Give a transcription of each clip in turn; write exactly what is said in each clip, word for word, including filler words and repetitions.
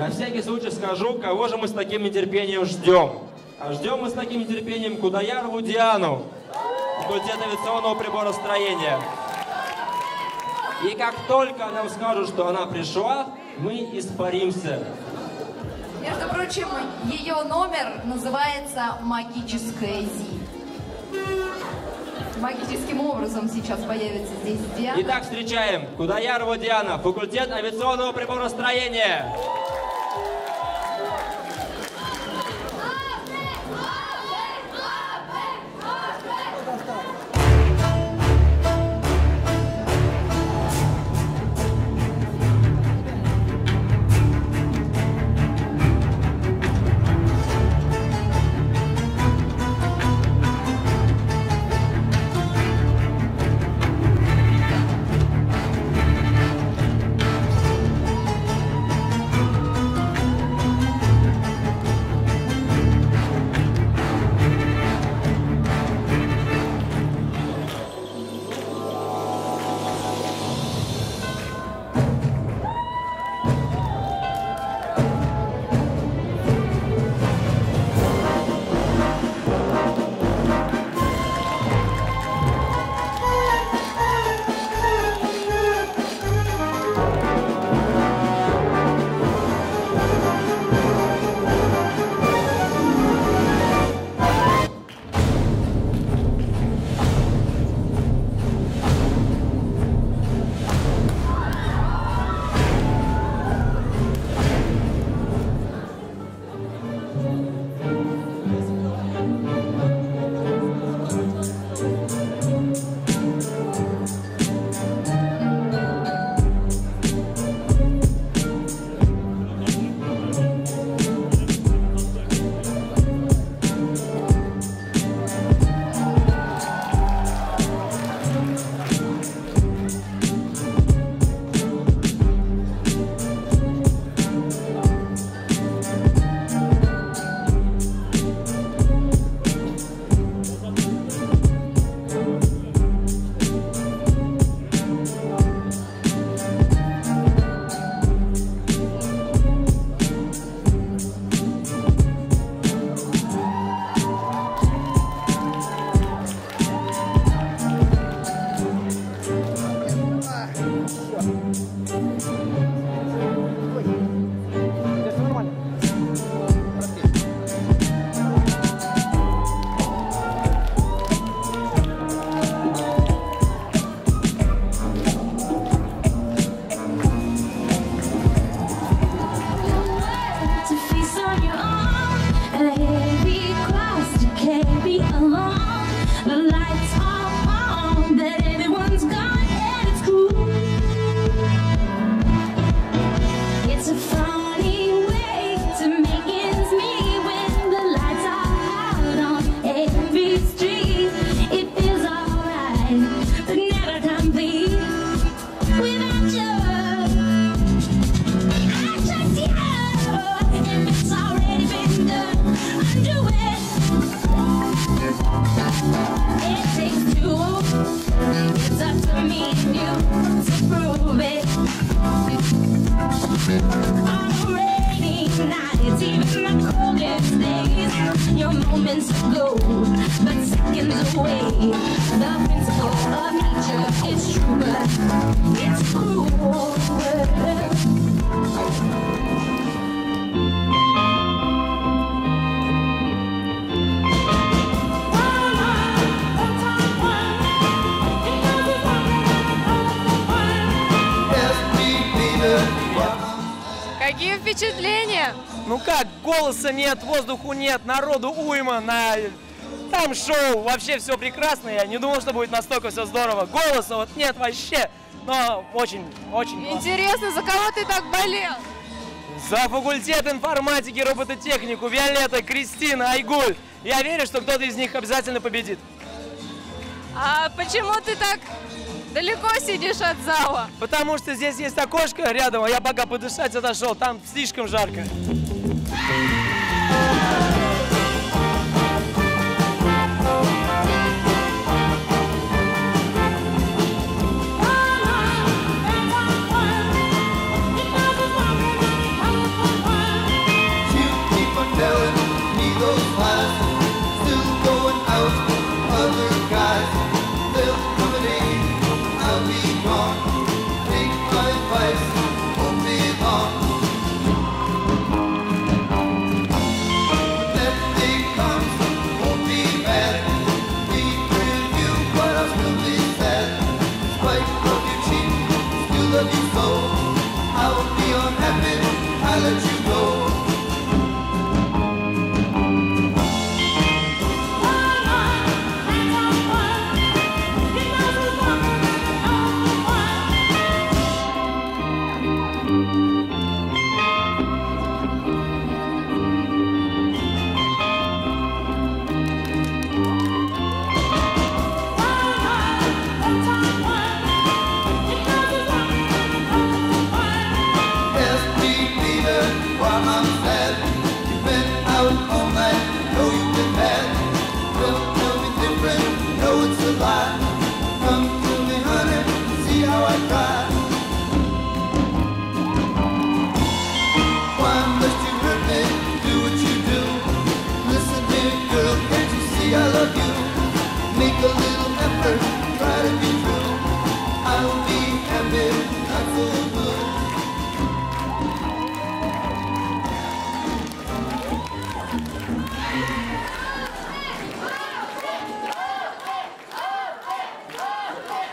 На всякий случай скажу, кого же мы с таким нетерпением ждем. А ждем мы с таким нетерпением Кудаярову Диану, студент авиационного приборостроения. И как только нам скажут, что она пришла, мы испаримся. Между прочим, ее номер называется «Магическая Зи». Магическим образом сейчас появится здесь Диана. Итак, встречаем Кудаярова Диана, факультет авиационного приборостроения. Нет, воздуху нет, народу уйма, на... там шоу, вообще все прекрасно, я не думал, что будет настолько все здорово. Голоса вот нет вообще, но очень, очень интересно, классно. За кого ты так болел? За факультет информатики, робототехнику, Виолетта, Кристина, Айгуль. Я верю, что кто-то из них обязательно победит. А почему ты так далеко сидишь от зала? Потому что здесь есть окошко рядом, а я пока подышать отошел, там слишком жарко. Oh,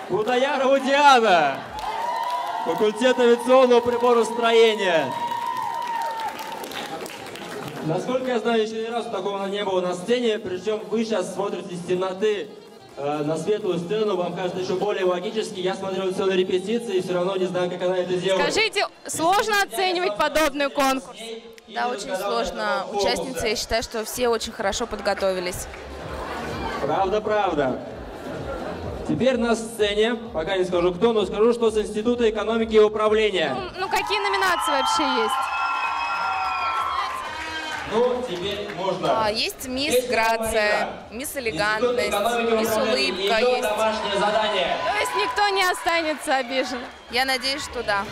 Кудаярова Диана, факультет авиационного приборостроения. Насколько я знаю, еще ни разу такого не было на сцене, причем вы сейчас смотрите с темноты э, на светлую сцену, вам кажется еще более логически. Я смотрел все на репетиции и все равно не знаю, как она это делает. Скажите, сложно оценивать подобный конкурс? Да, очень сложно. Участницы, я считаю, что все очень хорошо подготовились. Правда, правда. Теперь на сцене, пока не скажу кто, но скажу, что с Института экономики и управления. Ну, ну какие номинации вообще есть? Ну, теперь можно. А, есть мисс есть Грация, мисс Элегантность, мисс Улыбка. Есть домашнее задание. То есть никто не останется обижен? Я надеюсь, что да.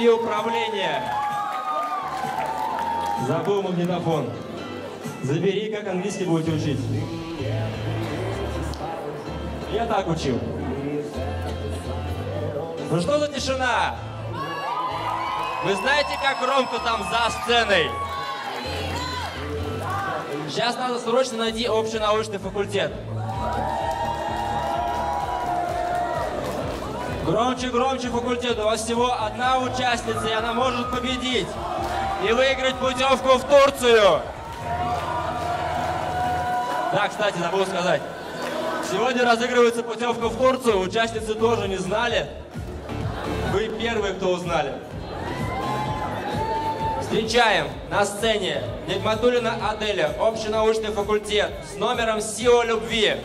и управление. Забыл магнитофон. Забери, как английский будете учить. Я так учил. Ну что за тишина? Вы знаете, как громко там за сценой? Сейчас надо срочно найти общенаучный факультет. Громче, громче, факультет. У вас всего одна участница, и она может победить. И выиграть путевку в Турцию. Да, кстати, забыл сказать. Сегодня разыгрывается путевка в Турцию. Участницы тоже не знали. Вы первые, кто узнали. Встречаем на сцене Недматулина Аделя, общенаучный факультет, с номером «Сила любви».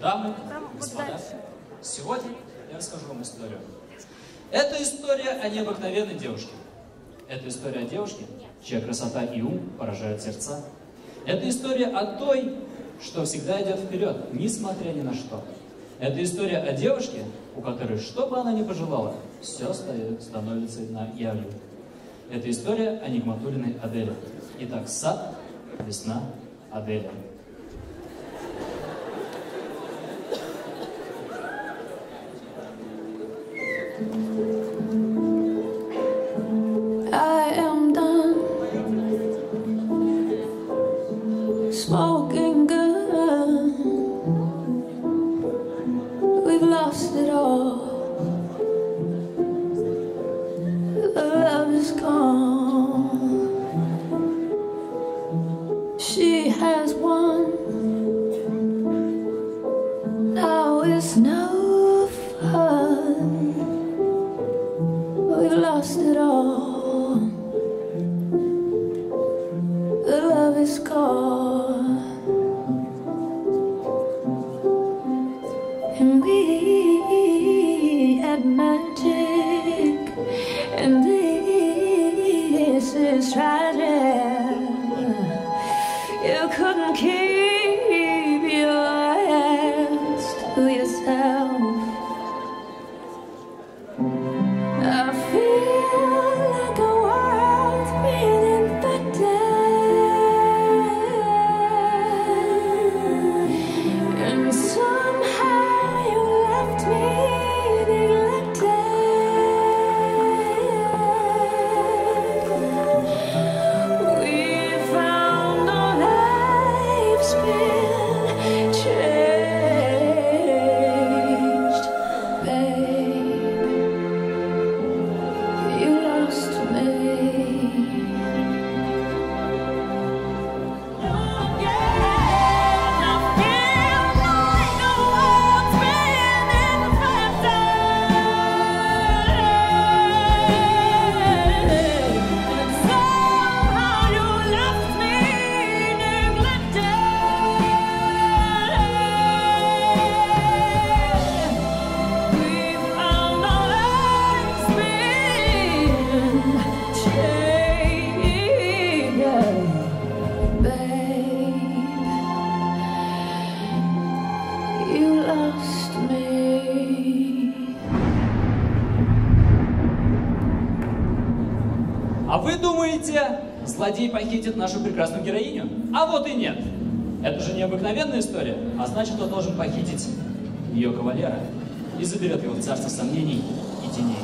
Дамы, господа, сегодня я расскажу вам историю. Это история о необыкновенной девушке. Это история о девушке, чья красота и ум поражают сердца. Это история о той, что всегда идет вперед, несмотря ни на что. Это история о девушке, у которой, что бы она ни пожелала, все становится наявью. Это история о Нигматуриной Аделе. Итак, сад, весна, Аделя. I am done smoking gun. We've lost it all. The love is gone. She has won. Now it's no fun. We've lost it all. The love is gone, and we had magic, and this is tragic. You couldn't keep your hands to yourself. I feel like the world's been infected, and somehow you left me neglected. We found our lives been changed, babe. Злодей похитит нашу прекрасную героиню? А вот и нет. Это же необыкновенная история, а значит, он должен похитить ее кавалера и заберет его в царство сомнений и теней.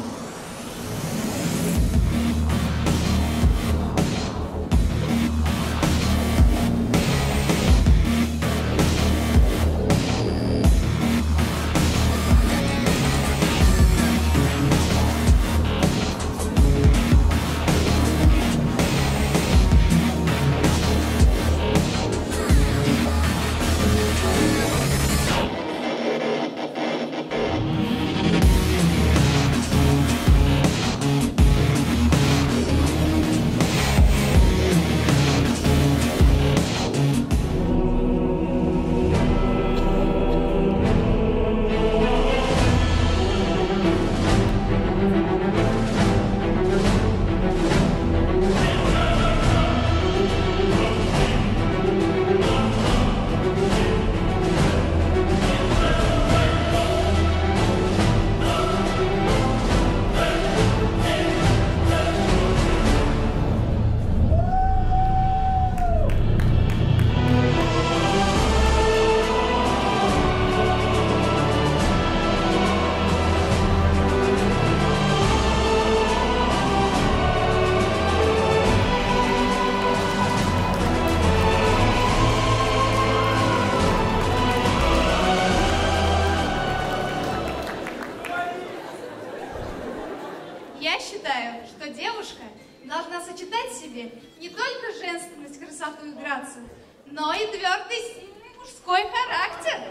такой характер.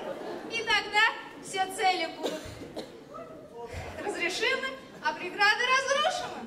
И тогда все цели будут разрешимы, а преграды разрушимы.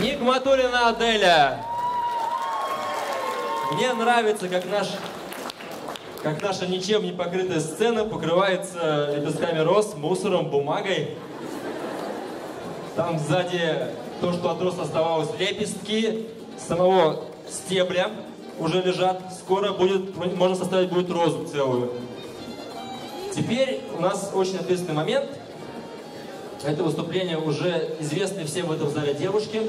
Нигматурина Аделя. Мне нравится, как, наш, как наша ничем не покрытая сцена покрывается лепестками роз, мусором, бумагой. Там сзади то, что от роз оставалось, лепестки самого стебля уже лежат. Скоро будет, можно составить будет розу целую. Теперь у нас очень ответственный момент. Это выступление уже известны всем в этом зале девушки.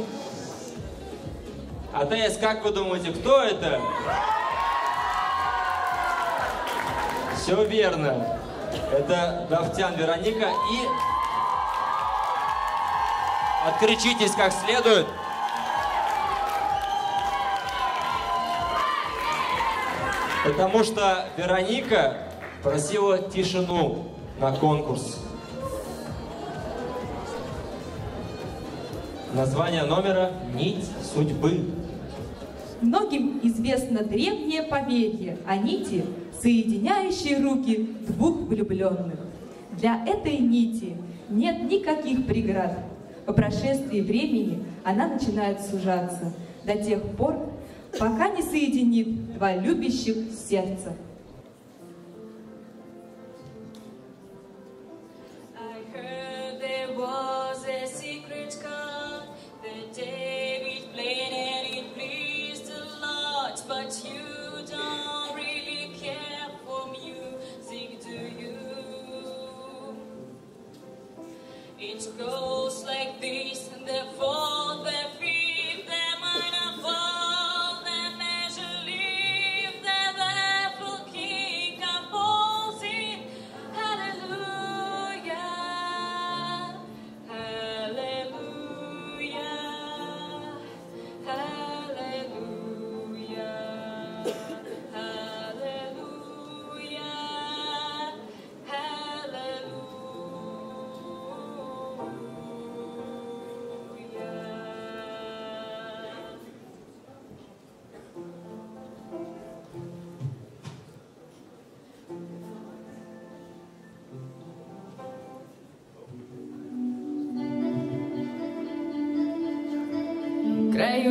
А ТС, как вы думаете, кто это? Все верно. Это Давтян Вероника. И откричитесь как следует. Потому что Вероника просила тишину на конкурс. Название номера «Нить судьбы». Многим известно древнее поверье о нити, соединяющей руки двух влюбленных. Для этой нити нет никаких преград. По прошествии времени она начинает сужаться до тех пор, пока не соединит два любящих сердца.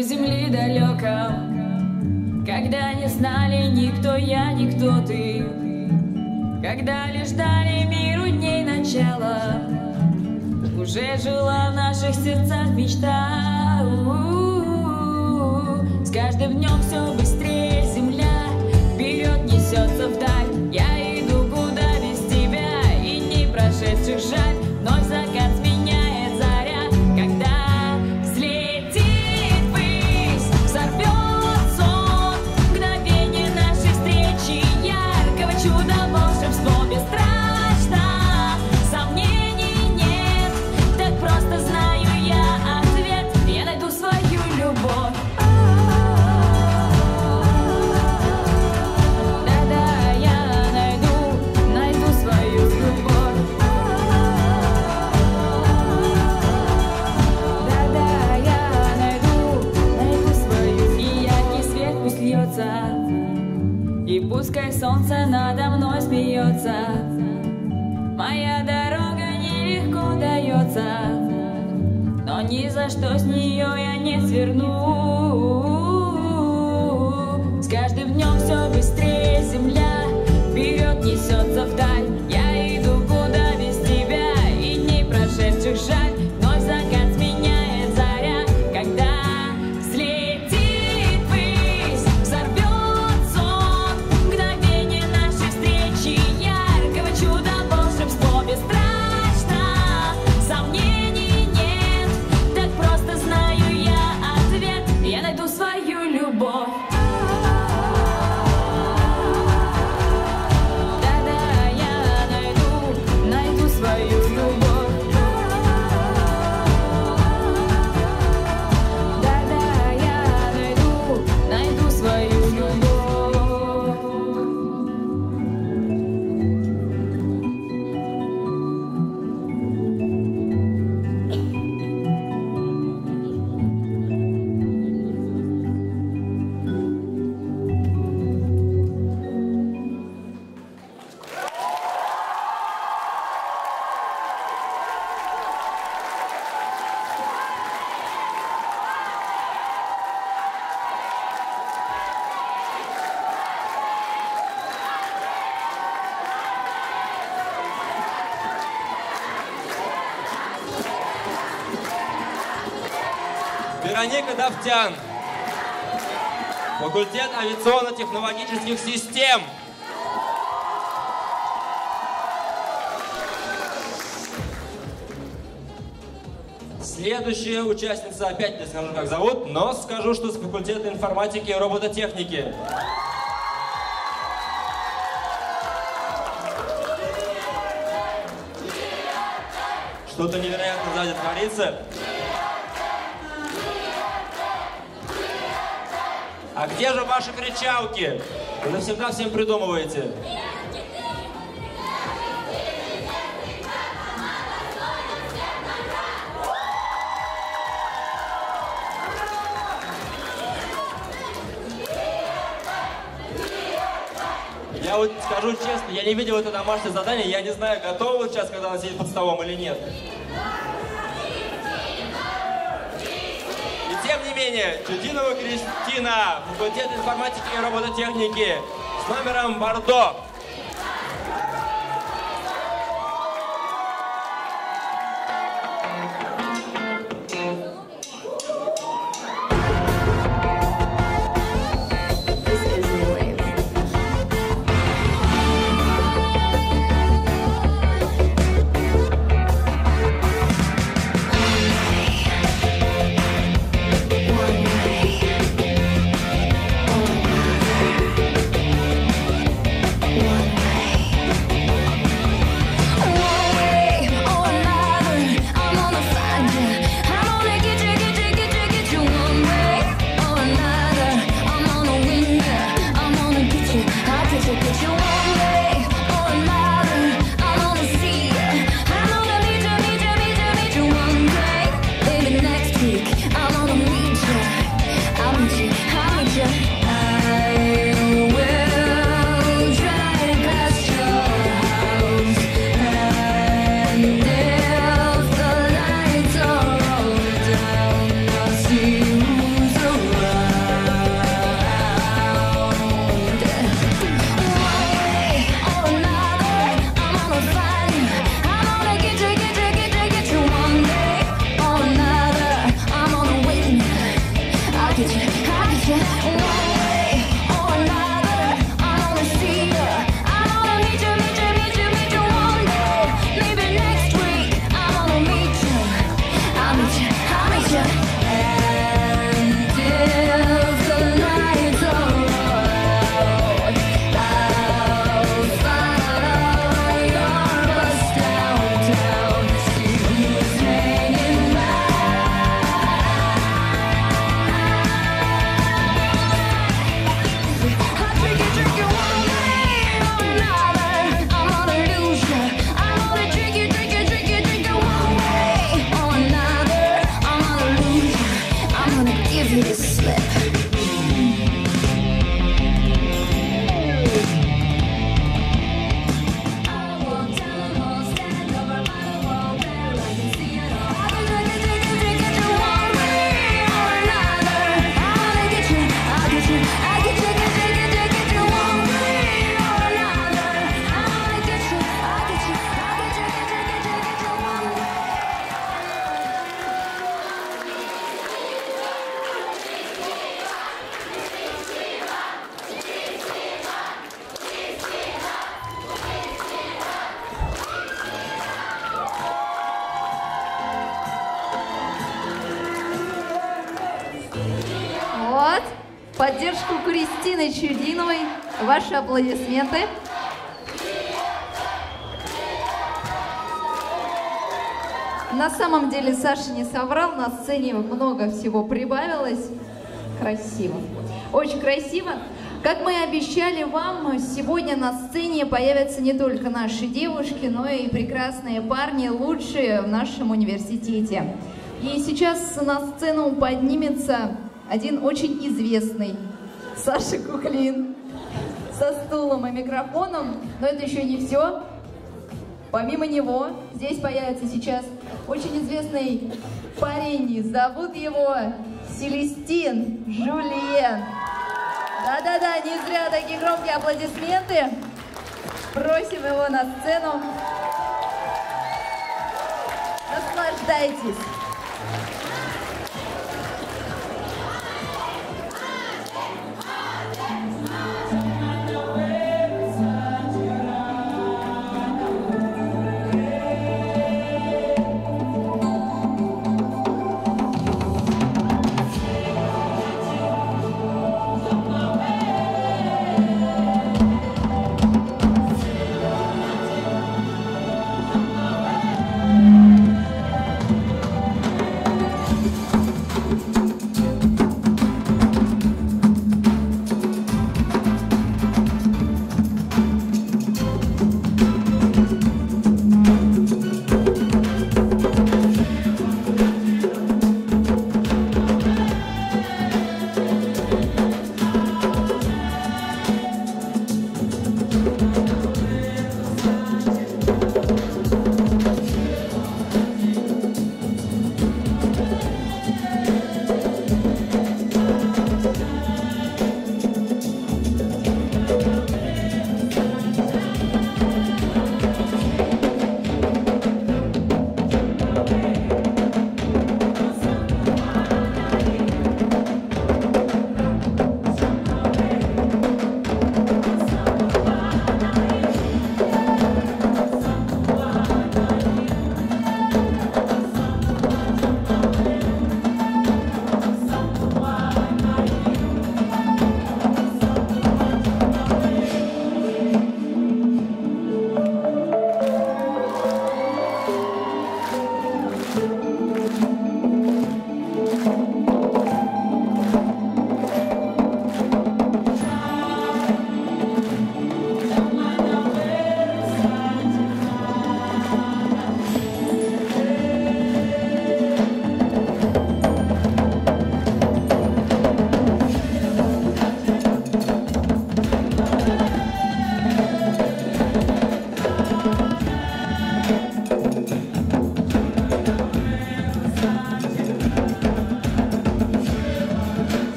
Земли далеко, когда не знали никто я, никто ты, когда лишь дали миру дней начало, уже жила в наших сердцах мечта. У-у-у-у. С каждым днем все быстрее земля вперед несется вдаль. Я иду куда без тебя, и дней прошедших жаль, вновь закат сменяет заря, когда знаю я ответ, я найду свою любовь. смеется, но ни за что с нее я не сверну. С каждым днем все быстрее земля вперед несется вдаль. Я иду куда без тебя, и дней прошедших жаль. Вновь закат сменяет заря, когда взлетит ввысь, взорвет сон мгновение нашей встречи яркого чуда, волшебство бесстрашно, сомнений нет. Так просто знаю я ответ, я найду свою любовь. Да-да, я найду, найду свою любовь. Давтян, факультет авиационно-технологических систем. Следующая участница, опять не скажу, как зовут, но скажу, что с факультета информатики и робототехники. Что-то невероятно сзади творится. А где же ваши кричалки? Вы навсегда всем придумываете. Я вот скажу честно, я не видел это домашнее задание, я не знаю, готова сейчас, когда она сидит под столом или нет. Чудинова Кристина, факультет информатики и робототехники, с номером бордо. We'll be right back. поддержку Кристины Чудиновой. Ваши аплодисменты. На самом деле Саша не соврал, на сцене много всего прибавилось. Красиво. Очень красиво. Как мы и обещали вам, сегодня на сцене появятся не только наши девушки, но и прекрасные парни, лучшие в нашем университете. И сейчас на сцену поднимется один очень известный Саша Кухлин со стулом и микрофоном. Но это еще не все. Помимо него здесь появится сейчас очень известный парень. Зовут его Селестин Жулиен. Да-да-да, не зря такие громкие аплодисменты. Просим его на сцену. Наслаждайтесь.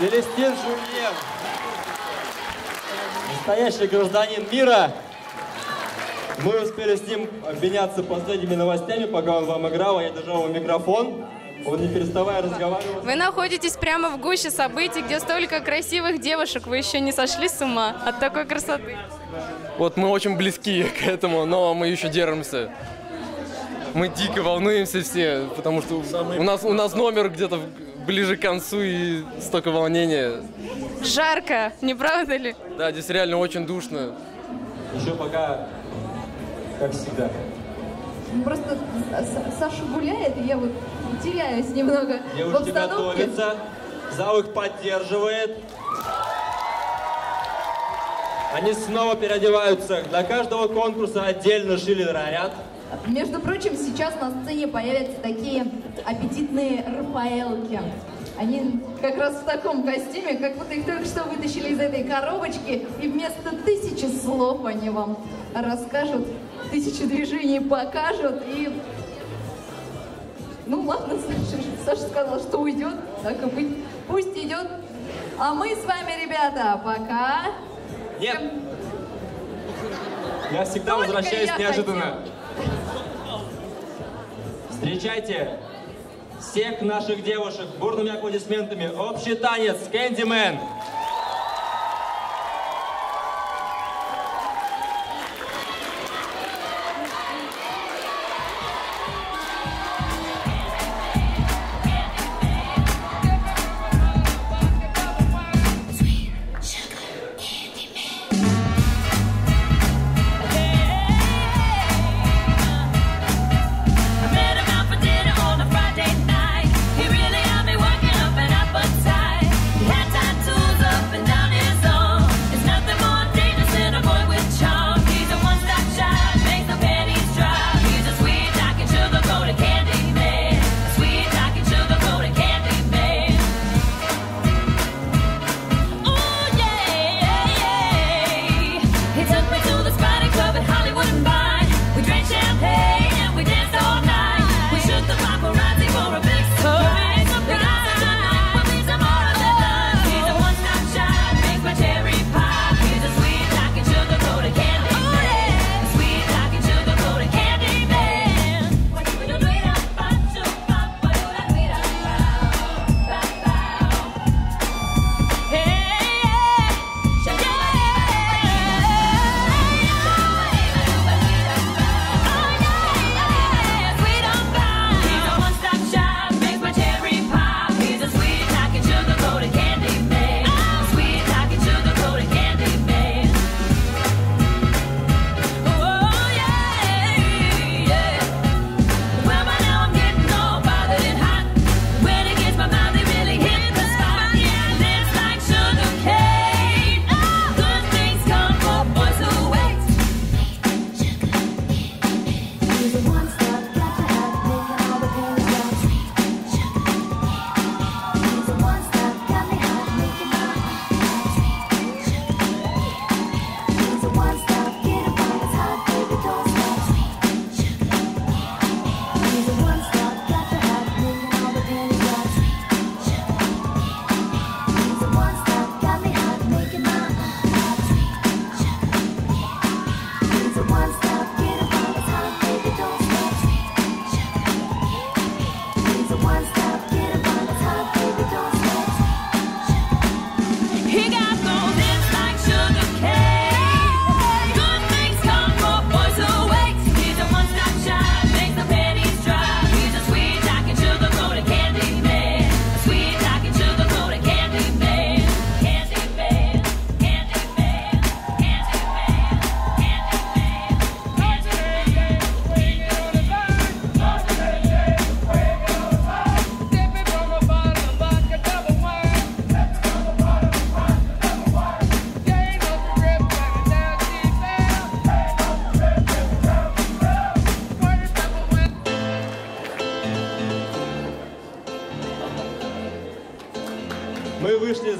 Селестин Жульен, настоящий гражданин мира. Мы успели с ним обменяться последними новостями, пока он вам играл, а я держал его микрофон, он не переставая разговаривал. Вы находитесь прямо в гуще событий, где столько красивых девушек, вы еще не сошли с ума от такой красоты. Вот мы очень близки к этому, но мы еще держимся. Мы дико волнуемся все, потому что у нас, у нас номер где-то ближе к концу и столько волнения. Жарко, не правда ли? Да, здесь реально очень душно. Еще пока, как всегда. Просто Саша гуляет, и я вот теряюсь немного в обстановке. Девушки готовятся, зал их поддерживает. Они снова переодеваются. Для каждого конкурса отдельно шили наряд. Между прочим, сейчас на сцене появятся такие аппетитные рафаэлки. Они как раз в таком костюме, как будто их только что вытащили из этой коробочки, и вместо тысячи слов они вам расскажут, тысячу движений покажут, и... Ну ладно, Саша, Саша сказала, что уйдет, так и быть, пусть идет. А мы с вами, ребята, пока... Нет! Я всегда только возвращаюсь я неожиданно. Хотел. Встречайте! Всех наших девушек бурными аплодисментами. Общий танец «Кэндимен».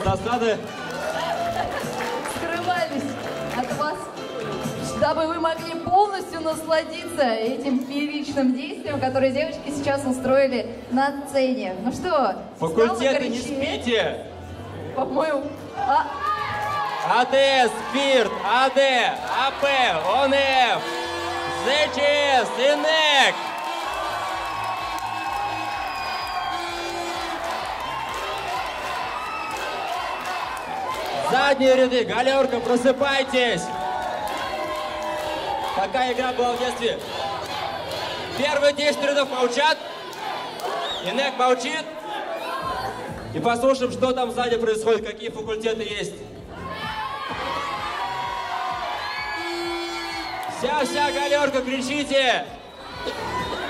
Засады. Скрывались от вас, чтобы вы могли полностью насладиться этим фееричным действием, которое девочки сейчас устроили на сцене. Ну что, факультеты, не спите! По-моему... А... АТС, СПИРТ, АД, АП, ОНФ, ЗЧС, ИНЭК. Задние ряды, галерка, просыпайтесь! Такая игра была в детстве. Первые десять рядов молчат. Инек молчит. И послушаем, что там сзади происходит, какие факультеты есть. Вся-вся галерка, кричите!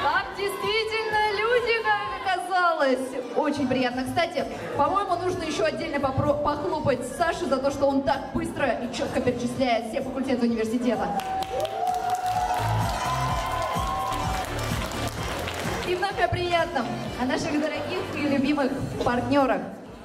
Так действительно люди, как оказалось! понравилось, очень приятно. Кстати, по-моему, нужно еще отдельно похлопать Саше за то, что он так быстро и четко перечисляет все факультеты университета. И вновь о приятном, о наших дорогих и любимых партнерах.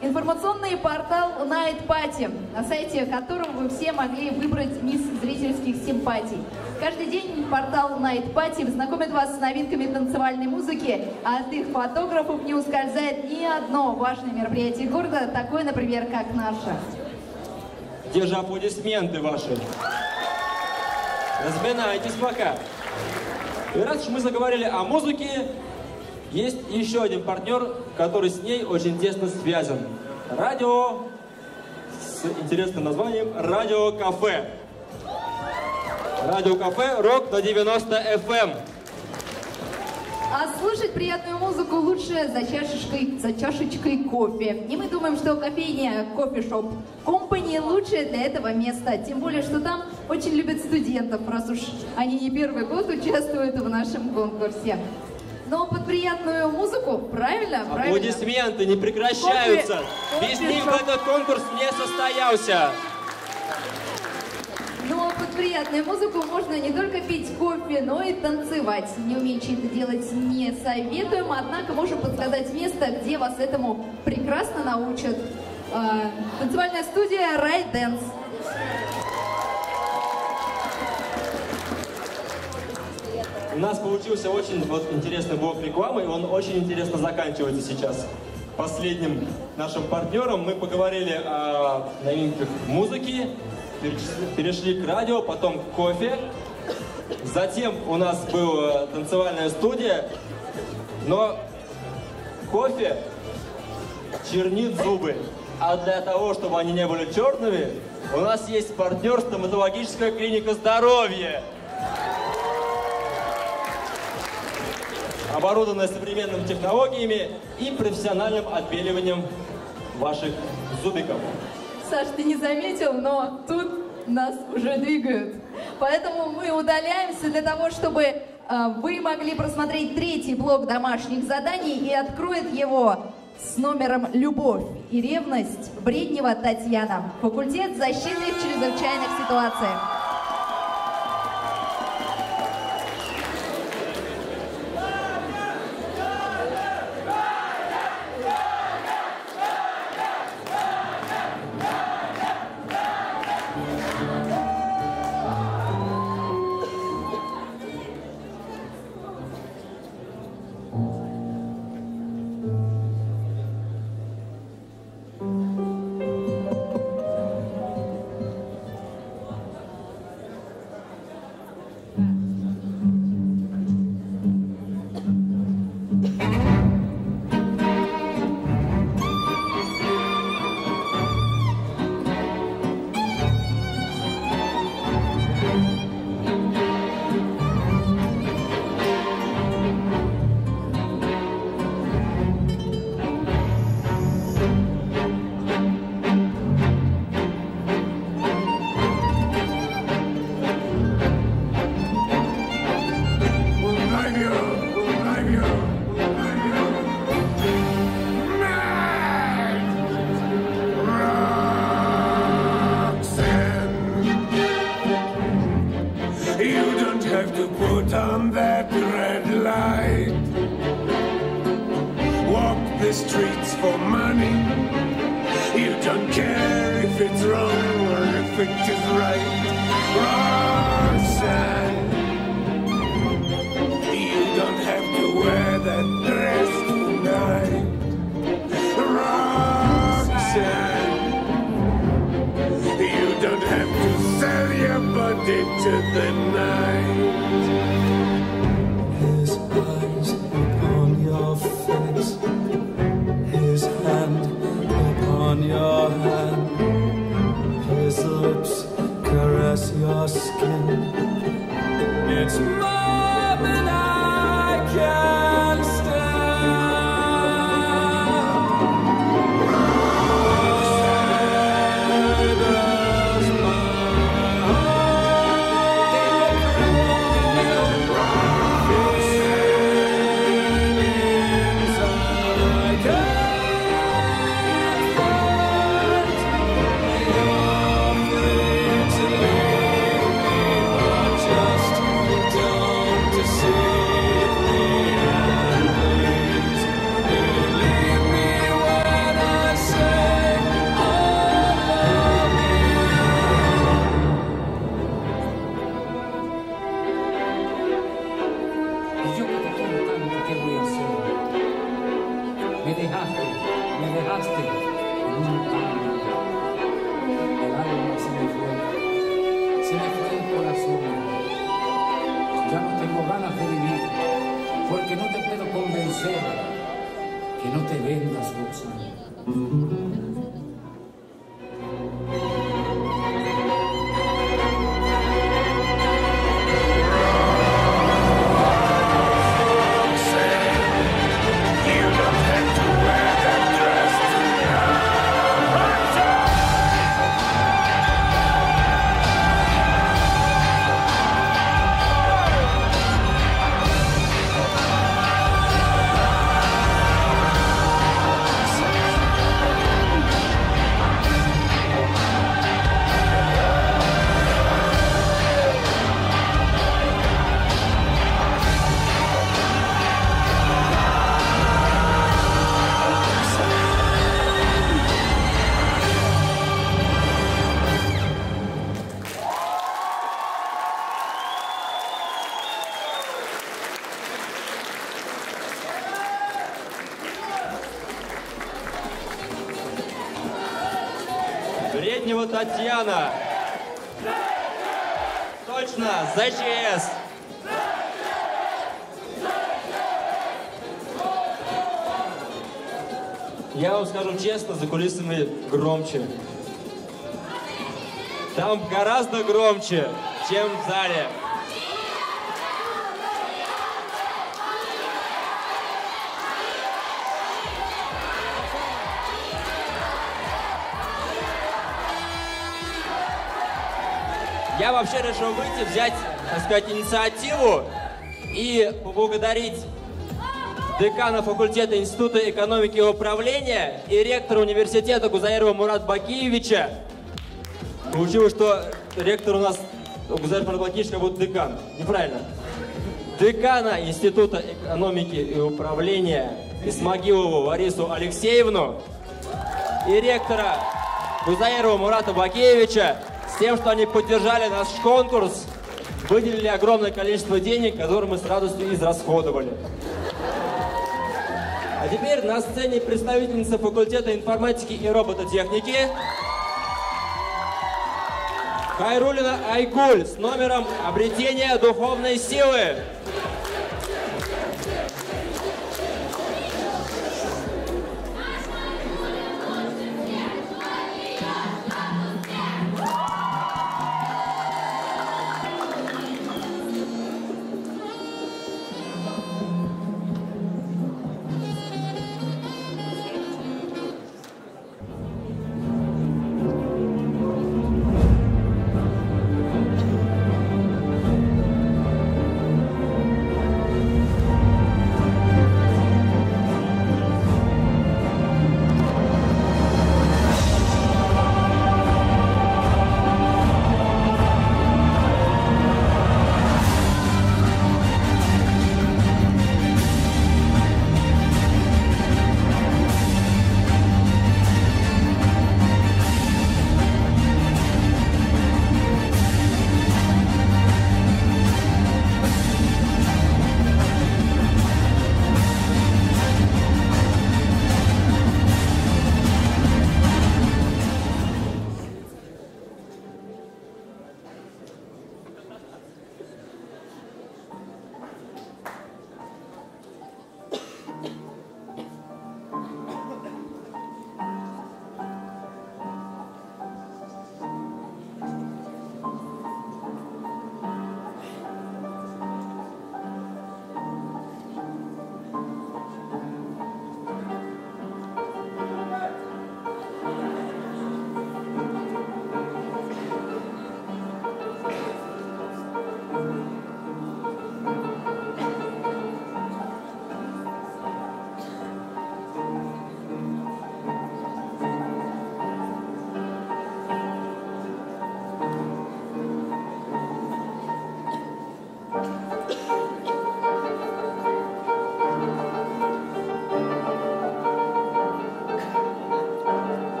Информационный портал Night Party, на сайте которого вы все могли выбрать мисс зрительских симпатий. Каждый день портал Night Party знакомит вас с новинками танцевальной музыки, а от их фотографов не ускользает ни одно важное мероприятие города, такое, например, как наше. Где же аплодисменты ваши? Разминайтесь пока. И раз уж мы заговорили о музыке, есть еще один партнер, который с ней очень тесно связан. Радио с интересным названием «Радио Кафе». Радио Кафе «Рок на девяносто эф эм». А слушать приятную музыку лучше за чашечкой, за чашечкой кофе. И мы думаем, что кофейня Кофешоп Компани лучшее для этого место. Тем более, что там очень любят студентов, раз уж они не первый год участвуют в нашем конкурсе. Но под приятную музыку, правильно? Аплодисменты правильно. Не прекращаются. Кофе, без них этот конкурс не состоялся. Но под приятную музыку можно не только пить кофе, но и танцевать. Не умеющие это делать не советуем, однако можем подсказать место, где вас этому прекрасно научат. Танцевальная студия Ride Dance. У нас получился очень вот, интересный блок рекламы, и он очень интересно заканчивается сейчас. Последним нашим партнером мы поговорили о новинках музыки, перешли к радио, потом к кофе. Затем у нас была танцевальная студия, но кофе чернит зубы. А для того, чтобы они не были черными, у нас есть партнер стоматологическая клиника здоровья. Оборудованная современными технологиями и профессиональным отбеливанием ваших зубиков. Саш, ты не заметил, но тут нас уже двигают. Поэтому мы удаляемся для того, чтобы э, вы могли просмотреть третий блок домашних заданий, и откроет его с номером «Любовь и ревность» Бреднева Татьяна, факультет защиты в чрезвычайных ситуациях. me they have to, me they have to. El alma se me fue, se me fue el corazón. Ya no tengo ganas de vivir, porque no te puedo convencer que no te vendas, Roxana. Бреднева Татьяна. Точно, ЗЧС. Я вам скажу честно, за кулисами громче. Там гораздо громче, чем в зале. Я вообще решил выйти, взять, так сказать, инициативу и поблагодарить декана факультета Института экономики и управления и ректора университета Гузаерова Мурат Бакиевича. Получилось, что ректор у нас, Гузаеров Мурат Бакиевич, как будто декан. Неправильно. Декана Института экономики и управления Исмагилову Ларису Алексеевну и ректора Гузаерова Мурата Бакиевича с тем, что они поддержали наш конкурс, выделили огромное количество денег, которые мы с радостью израсходовали. А теперь на сцене представительница факультета информатики и робототехники Хайрулина Айгуль с номером «Обретение духовной силы».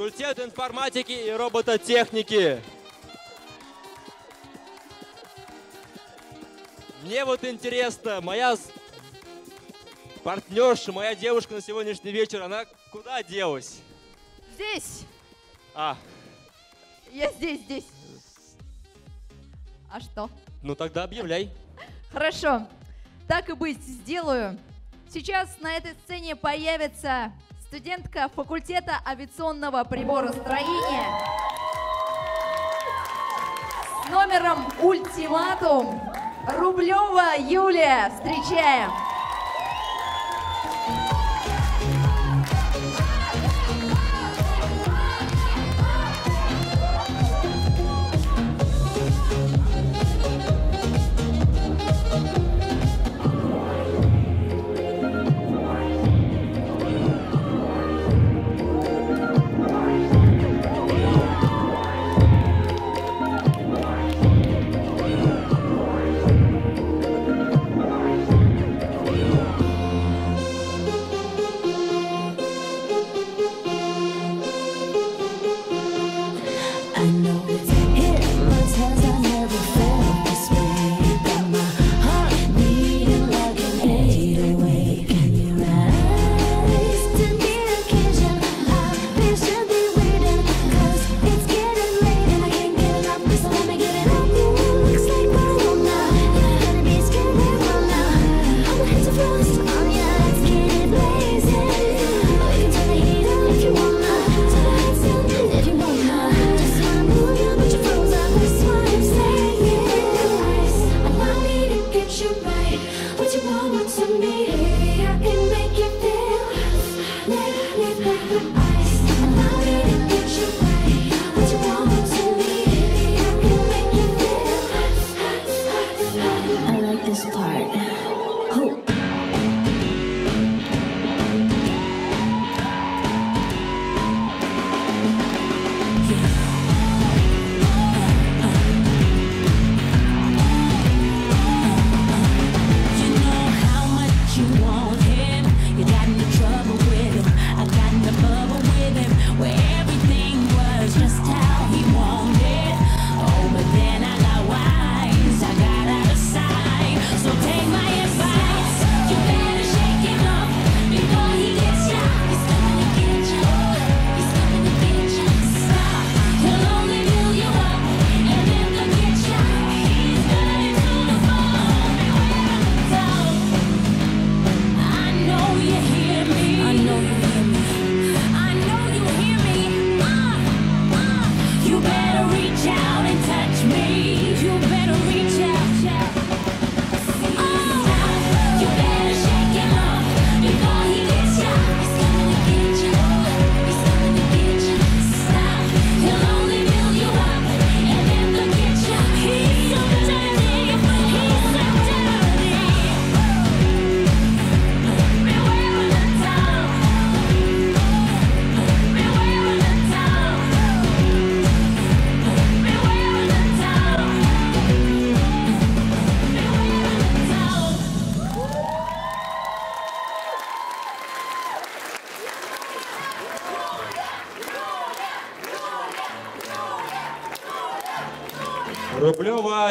факультет информатики и робототехники. Мне вот интересно, моя партнерша, моя девушка на сегодняшний вечер, она куда делась? Здесь. А. Я здесь, здесь. А что? Ну тогда объявляй. Хорошо. Так и быть, сделаю. Сейчас на этой сцене появится студентка факультета авиационного приборостроения с номером «Ультиматум» Рублева Юлия. Встречаем.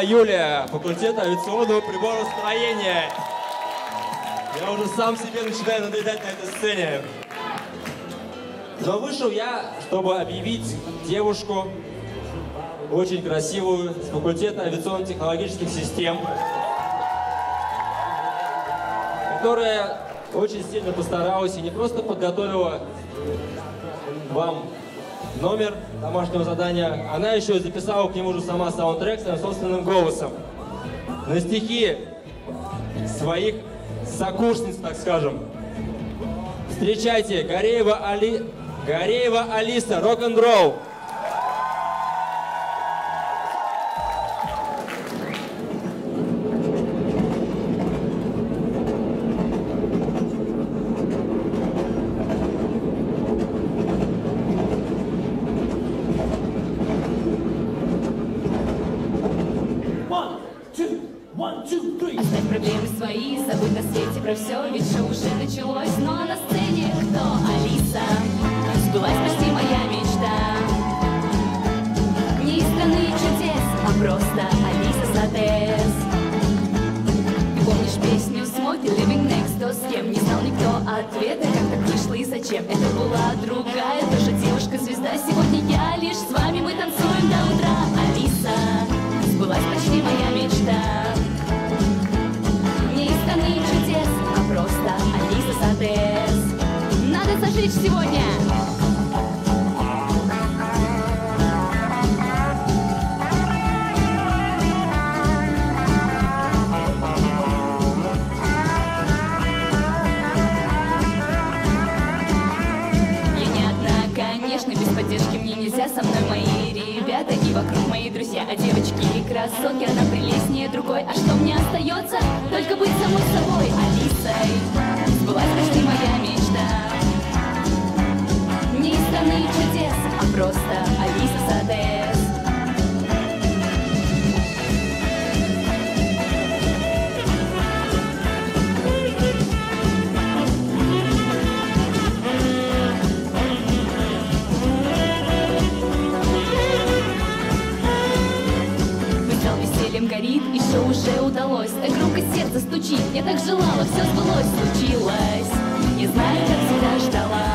Юлия, факультет авиационного приборостроения. Я уже сам себе начинаю надоедать на этой сцене. Но вышел я, чтобы объявить девушку, очень красивую, с факультета авиационно-технологических систем, которая очень сильно постаралась и не просто подготовила вам номер домашнего задания, она еще записала к нему же сама саундтрек своим собственным голосом. На стихи своих сокурсниц, так скажем. Встречайте, Гореева, Али... Гореева Алиса, рок-н-ролл. Началось, но на сцене кто? Алиса. Сбылась почти моя мечта. кто с кем, не знал никто ответа, как так вышло и зачем. Это была другая, тоже девушка-звезда. Сегодня я лишь с вами, мы танцуем до утра. Алиса, сбылась почти моя мечта. Не из страны чудес, а просто Алиса Садес. Надо зажечь сегодня. Со мной мои ребята и вокруг мои друзья, а девочки и красотки, она прелестнее другой. А что мне остается? Только быть самой собой. Алисой сбылась почти моя мечта. Не из страны чудес, а просто Алиса Садес. Горит, и что уже удалось, так громко сердце стучит. Я так желала, все сбылось, случилось. Не знаю, как всегда ждала.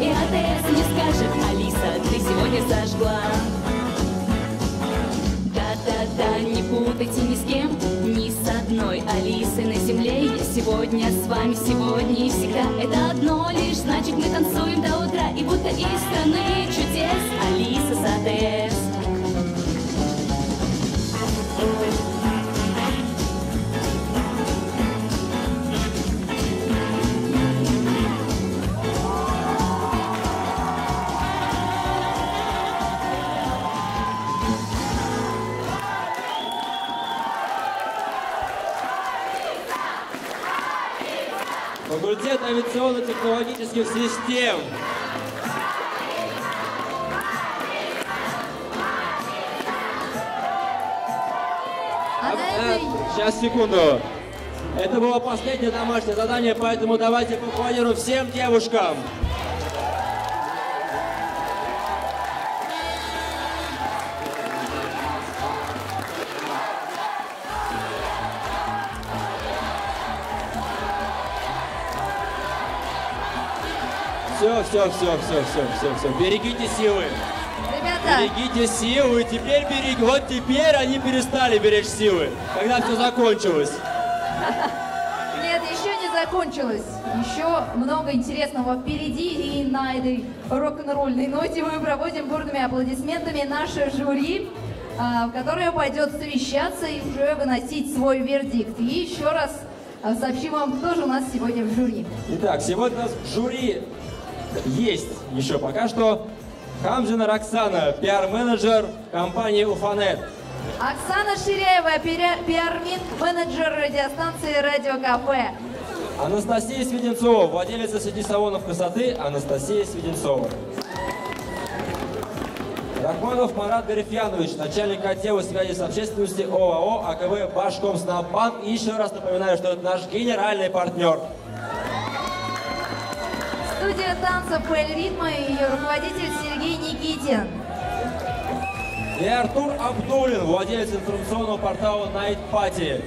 И АТС не скажет: Алиса, ты сегодня зажгла. Да-да-да, не путайте ни с кем, ни с одной Алисой на земле. Я сегодня с вами, сегодня и всегда. Это одно лишь, значит мы танцуем до утра. И будто из страны чудес Алиса Садес. Факультет авиационно-технологических систем. Сейчас, секунду. Это было последнее домашнее задание, поэтому давайте поаплодируем всем девушкам. Все, все, все, все, все, все, все. Берегите силы. Берегите силы, теперь берег... вот теперь они перестали беречь силы, когда все закончилось. Нет, еще не закончилось. Еще много интересного впереди, и на этой рок-н-ролльной ноте мы проводим бурными аплодисментами наше жюри, в которое пойдет совещаться и уже выносить свой вердикт. И еще раз сообщу вам, кто же у нас сегодня в жюри. Итак, сегодня у нас в жюри есть еще пока что Хамжин Роксана, пиар-менеджер компании «Уфанет». Оксана Ширяева, пиар-менеджер радиостанции «Радио Кафе». Анастасия Свиденцова, владелица сети салонов красоты Анастасия Свиденцова. Рахмонов Марат Горифьянович, начальник отдела связи с общественностью ОАО АКВ «Башкомснаббанк». И еще раз напоминаю, что это наш генеральный партнер. Студия танцев «Пэль Ритма» и ее руководитель Сергей Никитин. И Артур Абдулин, владелец информационного портала Night Party.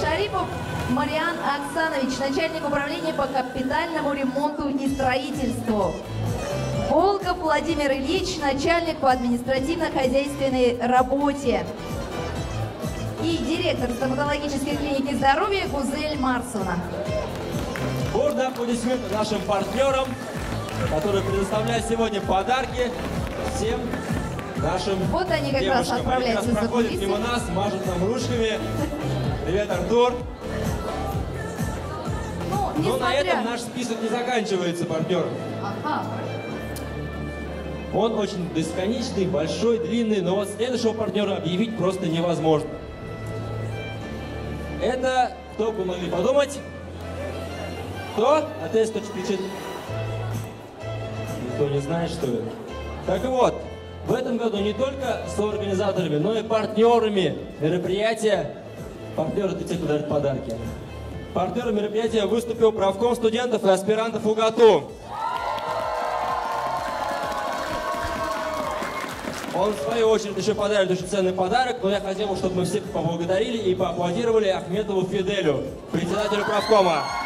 Шарипов Марьян Оксанович, начальник управления по капитальному ремонту и строительству. Волков Владимир Ильич, начальник по административно-хозяйственной работе. И директор стоматологической клиники здоровья Гузель Марсуна. Бурные аплодисменты нашим партнерам, которые предоставляют сегодня подарки всем нашим вот они как девушкам. Раз отправляются они как раз проходят за мимо нас, мажут нам ручками. Привет, Артур. Ну, несмотря... Но на этом наш список не заканчивается, партнеры. Ага. Он очень бесконечный, большой, длинный, но вот следующего партнера объявить просто невозможно. Это, кто бы могли подумать... Кто? А ты что кричит? Никто не знает, что это. Так вот, в этом году не только с организаторами, но и партнерами мероприятия. Партнеры — это те, кто дарит подарки. Партнером мероприятия выступил правком студентов и аспирантов УГАТУ. Он, в свою очередь, еще подарит очень ценный подарок, но я хотел бы, чтобы мы всех поблагодарили и поаплодировали Ахметову Фиделю, председателю правкома.